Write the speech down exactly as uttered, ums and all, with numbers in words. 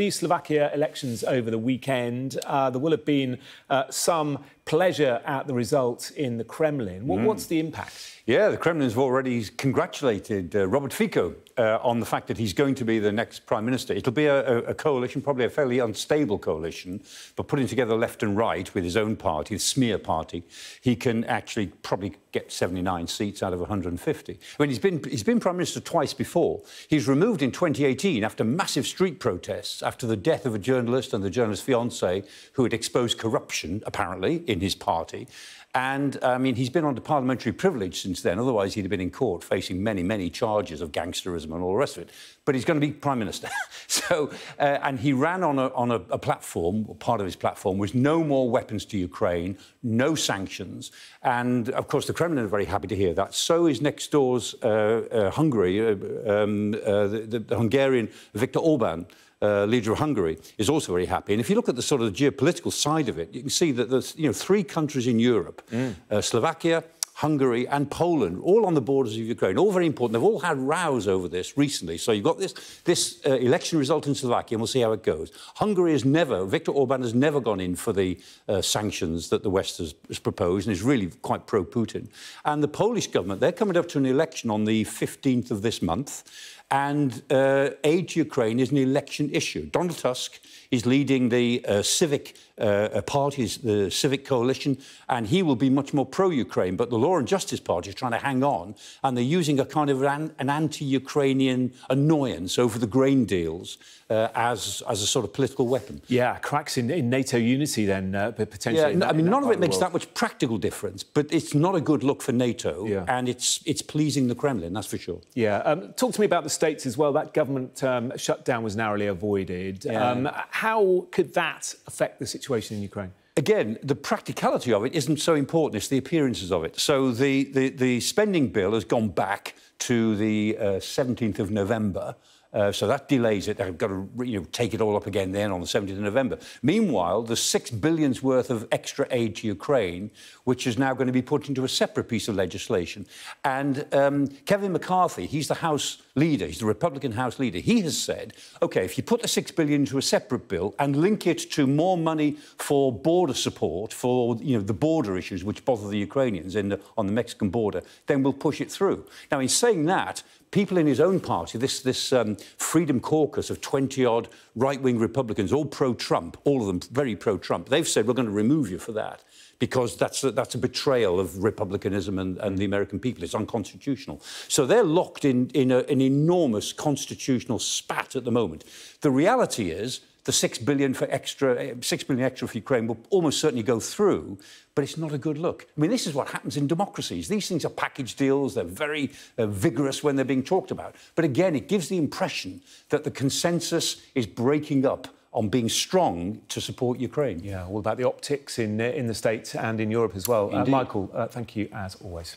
the Slovakia elections over the weekend. Uh, there will have been uh, some pleasure at the result in the Kremlin. What, mm. What's the impact? Yeah, the Kremlin's already congratulated uh, Robert Fico uh, on the fact that he's going to be the next Prime Minister. It'll be a, a coalition, probably a fairly unstable coalition, but putting together left and right with his own party, his smear party, he can actually probably get seventy-nine seats out of one hundred fifty. I mean, he's been, he's been Prime Minister twice before. He's removed in twenty eighteen after massive street protests, after the death of a journalist and the journalist's fiancée, who had exposed corruption, apparently, in his party. And, I mean, he's been under parliamentary privilege since then. Otherwise, he'd have been in court facing many, many charges of gangsterism and all the rest of it. But he's going to be Prime Minister. so, uh, and he ran on, a, on a, a platform, or part of his platform, was no more weapons to Ukraine, no sanctions. And, of course, the Kremlin are very happy to hear that. So is next door's uh, uh, Hungary, uh, um, uh, the, the Hungarian Viktor Orbán, Uh, leader of Hungary, is also very happy. And if you look at the sort of the geopolitical side of it, you can see that there's, you know, three countries in Europe, mm. uh, Slovakia, Hungary and Poland, all on the borders of Ukraine, all very important. They've all had rows over this recently. So you've got this, this uh, election result in Slovakia, and we'll see how it goes. Hungary has never, Viktor Orbán has never gone in for the uh, sanctions that the West has, has proposed, and is really quite pro-Putin. And the Polish government, they're coming up to an election on the fifteenth of this month, and uh, aid to Ukraine is an election issue. Donald Tusk is leading the uh, civic uh, parties, the civic coalition, and he will be much more pro-Ukraine, but the Law and Justice Party is trying to hang on, and they're using a kind of an, an anti-Ukrainian annoyance over the grain deals uh, as, as a sort of political weapon. Yeah, cracks in, in NATO unity then, uh, potentially. Yeah, I mean, none of it makes that much practical difference, but it's not a good look for NATO, yeah. and it's, it's pleasing the Kremlin, that's for sure. Yeah, um, talk to me about the States as well. That government um, shutdown was narrowly avoided. Yeah. Um, how could that affect the situation in Ukraine? Again, the practicality of it isn't so important. It's the appearances of it. So the, the, the spending bill has gone back to the uh, seventeenth of November. Uh, so that delays it. I've got to, you know, take it all up again then on the seventeenth of November. Meanwhile, there's six billions worth of extra aid to Ukraine, which is now going to be put into a separate piece of legislation. And um, Kevin McCarthy, he's the House leader, he's the Republican House leader, he has said, OK, if you put the six billion into a separate bill and link it to more money for border support, for, you know, the border issues which bother the Ukrainians in the, on the Mexican border, then we'll push it through. Now, in saying that, people in his own party, this, this um, Freedom Caucus of twenty-odd right-wing Republicans, all pro-Trump, all of them very pro-Trump, they've said, we're going to remove you for that, because that's a, that's a betrayal of republicanism and, and the American people. It's unconstitutional. So they're locked in, in a, an enormous constitutional spat at the moment. The reality is the six billion for extra, six billion extra for Ukraine will almost certainly go through, but it's not a good look. I mean, this is what happens in democracies. These things are package deals. They're very uh, vigorous when they're being talked about. But again, it gives the impression that the consensus is breaking up on being strong to support Ukraine. Yeah, all about the optics in, in the States and in Europe as well. Uh, Michael, uh, thank you as always.